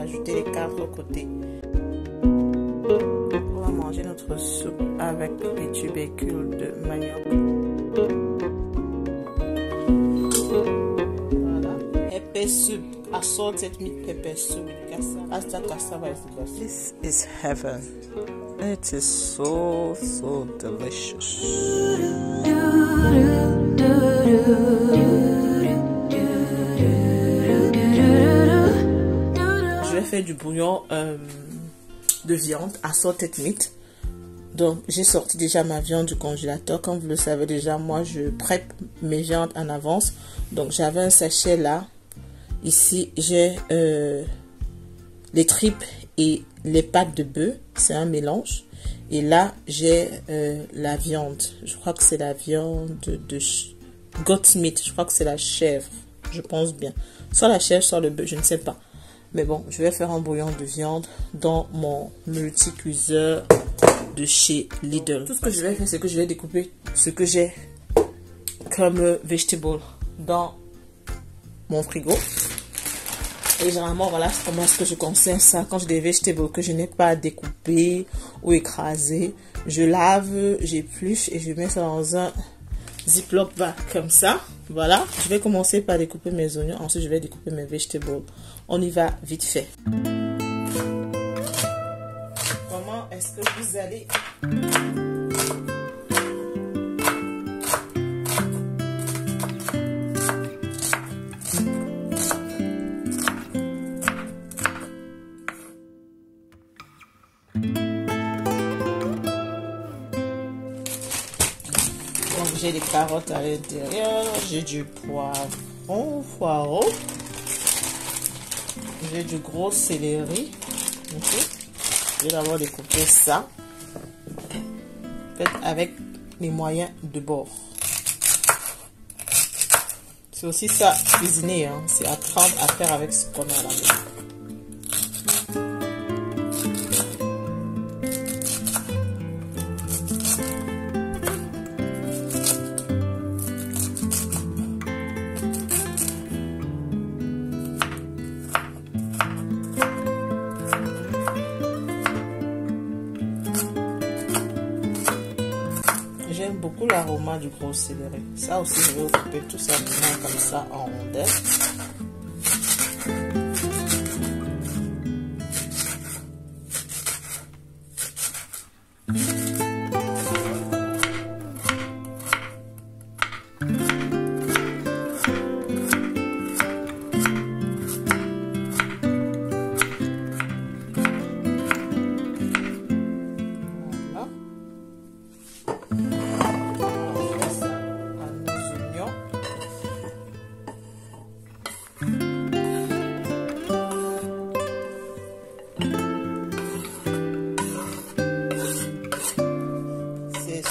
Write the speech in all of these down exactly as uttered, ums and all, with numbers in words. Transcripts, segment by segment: rajouter les cartes au côté. On va manger notre soupe avec les tubercules de manioc. Voilà. Pepper soup, assorted meat pepper soup with cassava. Asda cassava is the best. This is heaven. It is so so delicious. Fait du bouillon euh, de viande à assorted meat. Donc j'ai sorti déjà ma viande du congélateur. Comme vous le savez déjà, moi je prépare mes viandes en avance. Donc j'avais un sachet là. Ici j'ai euh, les tripes et les pattes de bœuf, c'est un mélange. Et là j'ai euh, la viande, je crois que c'est la viande de, de goat meat, je crois que c'est la chèvre, je pense bien, soit la chèvre soit le bœuf, je ne sais pas. Mais bon, je vais faire un bouillon de viande dans mon multicuiseur de chez Lidl. Tout ce que je vais faire, c'est que je vais découper ce que j'ai comme vegetable dans mon frigo. Et généralement, voilà comment est-ce que je conserve ça. Quand j'ai des vegetables que je n'ai pas découpés ou écrasés, je lave, j'épluche et je mets ça dans un Ziploc bag comme ça. Voilà, je vais commencer par découper mes oignons, ensuite je vais découper mes vegetables. On y va vite fait. Comment est-ce que vous allez j'ai des carottes à l'intérieur, j'ai du poivron, poireau, j'ai du gros céleri. Okay. Je vais d'abord découper ça. Faites avec les moyens de bord. C'est aussi ça, cuisiner, hein. C'est apprendre à faire avec ce qu'on a à la maison. J'aime beaucoup l'aroma du gros céleri. Ça aussi, je vais couper tout ça comme ça en rondelles.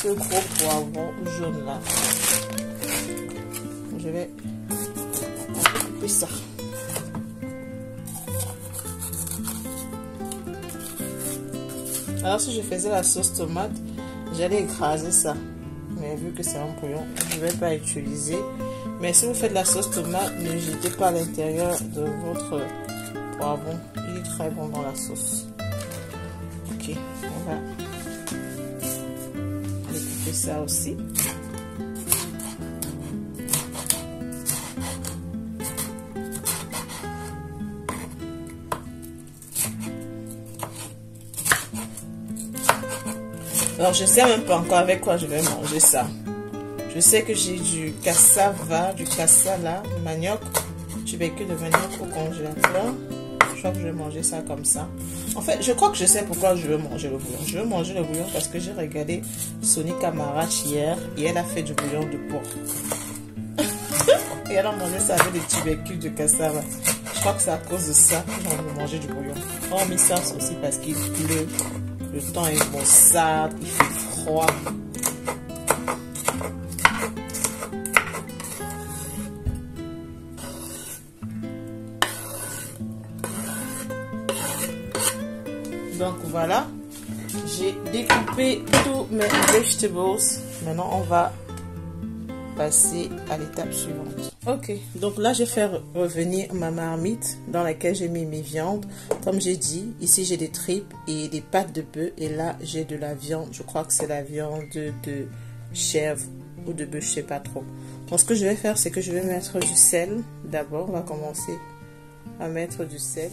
Ce gros poivron jaune là, je vais couper ça. Alors si je faisais la sauce tomate, j'allais écraser ça, mais vu que c'est un bouillon, je ne vais pas utiliser. Mais si vous faites la sauce tomate, ne jetez pas à l'intérieur de votre poivron, il est très bon dans la sauce. Ok, on va ça aussi. Alors je sais même pas encore avec quoi je vais manger ça. Je sais que j'ai du cassava, du cassala, manioc, tubercule de manioc au congélateur. Je crois que je vais manger ça comme ça. En fait, je crois que je sais pourquoi je veux manger le bouillon. Je veux manger le bouillon parce que j'ai regardé Sonia Camarache hier et elle a fait du bouillon de porc. Et elle a mangé ça avec des tubercules de cassava. Je crois que c'est à cause de ça que j'ai envie de manger du bouillon. Hormis ça aussi parce qu'il pleut, le temps est maussade, il fait froid. Donc voilà, j'ai découpé tous mes vegetables. Maintenant, on va passer à l'étape suivante. Ok, donc là je vais faire revenir ma marmite dans laquelle j'ai mis mes viandes. Comme j'ai dit, ici j'ai des tripes et des pattes de bœuf, et là j'ai de la viande, je crois que c'est la viande de chèvre ou de bœuf, je sais pas trop. Donc ce que je vais faire, c'est que je vais mettre du sel d'abord. On va commencer à mettre du sel.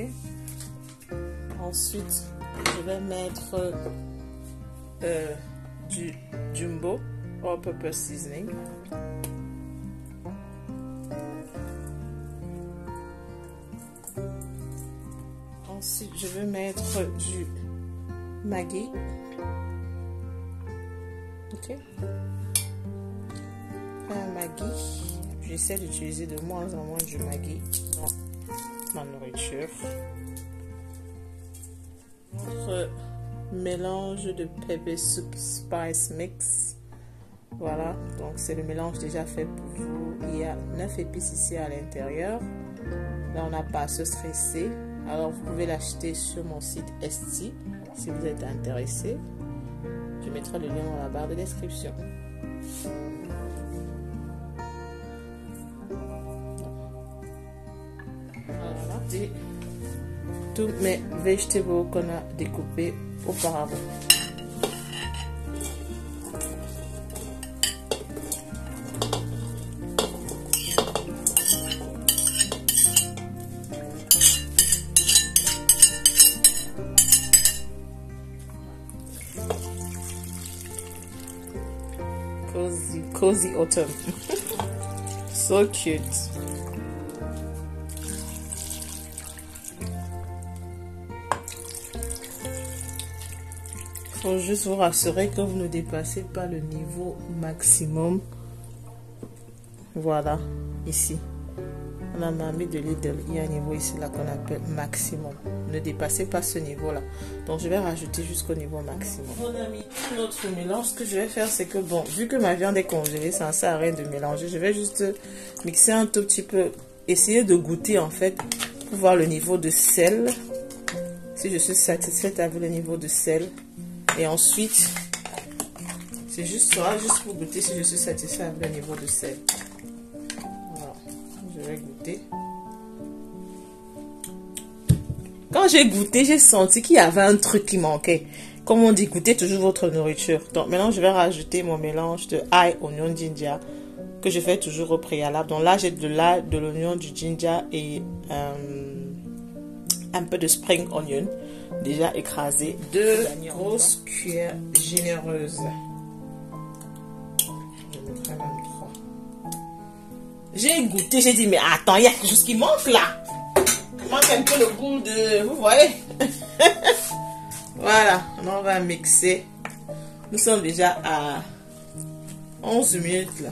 Ok, ensuite je vais mettre Euh, du Jumbo All Purpose Seasoning. Ensuite je vais mettre du Maggi. Ok, un Maggi. J'essaie d'utiliser de moins en moins du Maggi dans ma nourriture. Entre mélange de Pepper Soup Spice Mix. Voilà, donc c'est le mélange déjà fait pour vous. Il y a neuf épices ici à l'intérieur. Là, on n'a pas à se stresser. Alors, vous pouvez l'acheter sur mon site Esti si vous êtes intéressé. Je mettrai le lien dans la barre de description. Voilà, et tous mes végétaux qu'on a découpés auparavant. Cozy, cozy autumn. So cute. Faut juste vous rassurer que vous ne dépassez pas le niveau maximum. Voilà, ici on a marmite de Lidl, il y a un niveau ici là qu'on appelle maximum. Ne dépassez pas ce niveau là, donc je vais rajouter jusqu'au niveau maximum. Mon ami, notre mélange, ce que je vais faire, c'est que bon, vu que ma viande est congelée, ça ne sert à rien de mélanger. Je vais juste mixer un tout petit peu, essayer de goûter en fait pour voir le niveau de sel, si je suis satisfaite avec le niveau de sel. Et ensuite, c'est juste ça, juste pour goûter si je suis satisfait avec le niveau de sel. Voilà, je vais goûter. Quand j'ai goûté, j'ai senti qu'il y avait un truc qui manquait. Comme on dit, goûtez toujours votre nourriture. Donc maintenant, je vais rajouter mon mélange de ail, oignon, ginger, que je fais toujours au préalable. Donc là, j'ai de l'ail, de l'oignon, du ginger et euh, un peu de spring onion déjà écrasé. Deux grosses cuillères généreuses. J'ai goûté, j'ai dit mais attends, il y a quelque chose qui manque là. Il manque un peu le goût de... Vous voyez. Voilà, on va mixer. Nous sommes déjà à onze minutes là.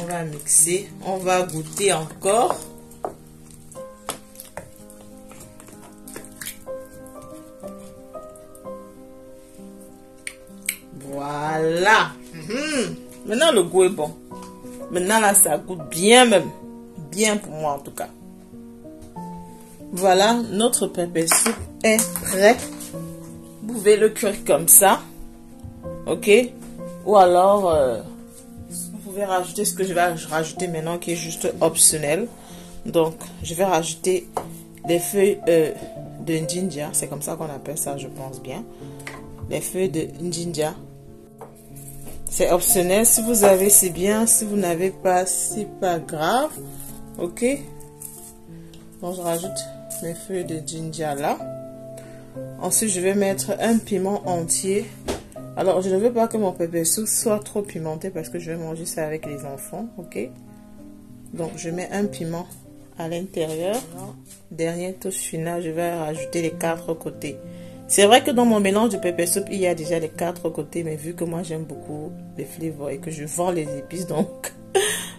On va mixer, on va goûter encore. Voilà. Mm-hmm. Maintenant le goût est bon. Maintenant là ça goûte bien même. Bien pour moi en tout cas. Voilà, notre pepper soup est prêt. Vous pouvez le cuire comme ça. Ok. Ou alors euh, vous pouvez rajouter ce que je vais rajouter maintenant qui est juste optionnel. Donc je vais rajouter les feuilles euh, de ginger. C'est comme ça qu'on appelle ça, je pense bien. Les feuilles de ginger. C'est optionnel, si vous avez c'est bien, si vous n'avez pas c'est pas grave. Ok, donc je rajoute mes feuilles de ginger là. Ensuite je vais mettre un piment entier. Alors je ne veux pas que mon pepper soup soit trop pimenté parce que je vais manger ça avec les enfants. Ok, donc je mets un piment à l'intérieur. Dernière touche finale, je vais rajouter les quatre côtés. C'est vrai que dans mon mélange de pepper soup, il y a déjà les quatre côtés, mais vu que moi j'aime beaucoup les flavors et que je vends les épices, donc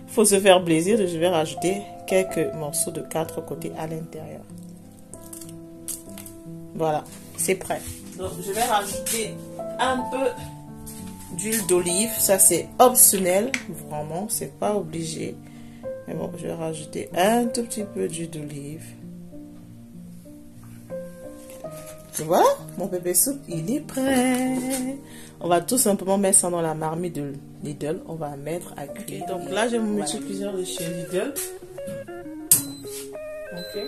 faut se faire plaisir. Je vais rajouter quelques morceaux de quatre côtés à l'intérieur. Voilà, c'est prêt. Donc je vais rajouter un peu d'huile d'olive. Ça c'est optionnel, vraiment, c'est pas obligé. Mais bon, je vais rajouter un tout petit peu d'huile d'olive. Tu vois, mon pépé soupe, il est prêt. On va tout simplement mettre ça dans la marmite de Lidl. On va mettre à cuire. Donc là, j'ai mon multiplieur de chez Lidl. Ok.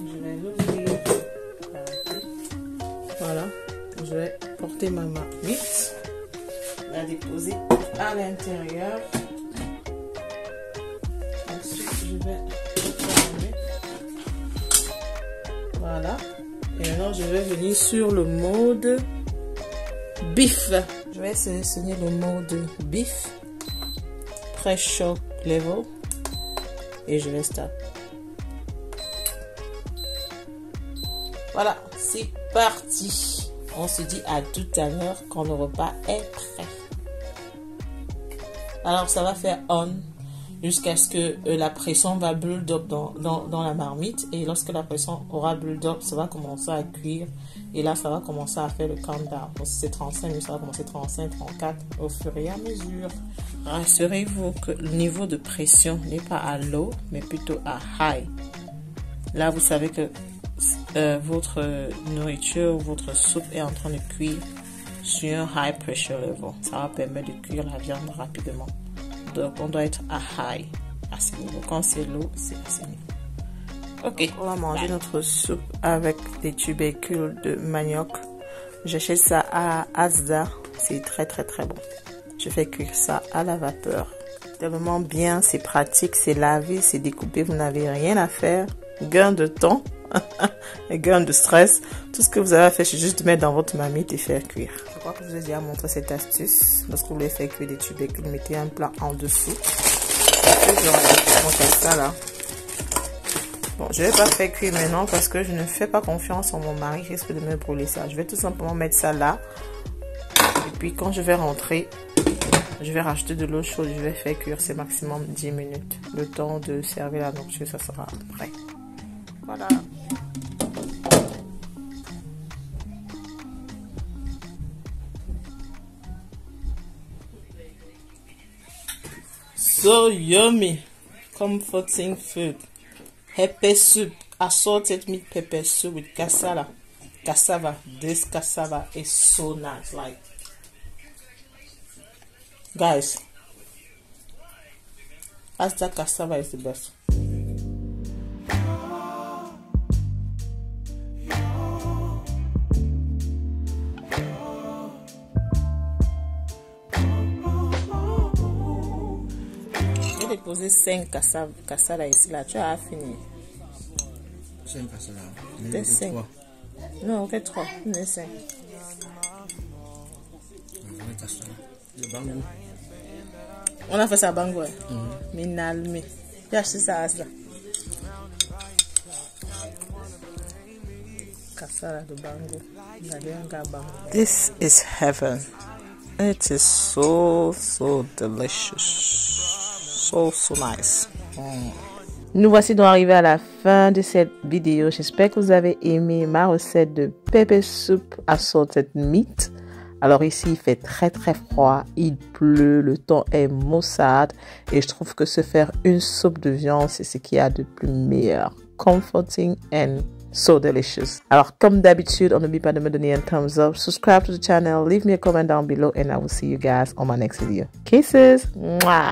Je vais l'ouvrir. Voilà. Je vais porter ma marmite. La déposer à l'intérieur. Ensuite, je vais... Voilà. Et maintenant, je vais venir sur le mode beef. Je vais sélectionner le mode beef. Très chaud level. Et je vais start. Voilà. C'est parti. On se dit à tout à l'heure quand le repas est prêt. Alors, ça va faire on. Jusqu'à ce que la pression va build up dans, dans, dans la marmite. Et lorsque la pression aura build up, ça va commencer à cuire. Et là, ça va commencer à faire le countdown. Bon, si c'est trente-cinq, ça va commencer trente-cinq, trente-quatre au fur et à mesure. Rassurez-vous que le niveau de pression n'est pas à low, mais plutôt à high. Là, vous savez que euh, votre nourriture, votre soupe est en train de cuire sur un high pressure level. Ça va permettre de cuire la viande rapidement. Donc, on doit être à high, à ce niveau. Quand c'est low, c'est à ce niveau. Ok. On va manger notre soupe avec des tubercules de manioc. J'achète ça à Asda. C'est très, très, très bon. Je fais cuire ça à la vapeur. Tellement bien, c'est pratique, c'est lavé, c'est découpé. Vous n'avez rien à faire. Gain de temps, gain de stress. Tout ce que vous avez à faire, c'est juste mettre dans votre marmite et faire cuire. Je crois que je vous ai déjà montré cette astuce. Lorsque vous voulez faire cuire des tubercules, mettez un plat en dessous. Ça là. Bon, je ne vais pas faire cuire maintenant parce que je ne fais pas confiance en mon mari, il risque de me brûler ça. Je vais tout simplement mettre ça là. Et puis quand je vais rentrer, je vais rajouter de l'eau chaude. Je vais faire cuire, c'est maximum dix minutes. Le temps de servir la nourriture, ça sera prêt. Voilà. So yummy, comforting food. Pepper soup, assorted meat pepper soup with cassava. Cassava, this cassava is so nice. Like, guys, Asda cassava is the best. Poser cinq cassava ici là, tu as fini. cinq cassava. cinq. Non, que trois. Mais cinq. On a fait ça à Bangor. Mais n'alme. J'ai acheté ça à ça. Cassava de Bangor. This is heaven. It is so so delicious. So, so nice. Mm. Nous voici donc arrivés à la fin de cette vidéo. J'espère que vous avez aimé ma recette de pepper soup assorted meat. Alors ici, il fait très très froid, il pleut, le temps est maussade et je trouve que se faire une soupe de viande, c'est ce qu'il y a de plus meilleur. Comforting and so delicious. Alors comme d'habitude, on n'oublie pas de me donner un thumbs up, subscribe to the channel, leave me a comment down below and I will see you guys on my next video. Kisses! Mwah.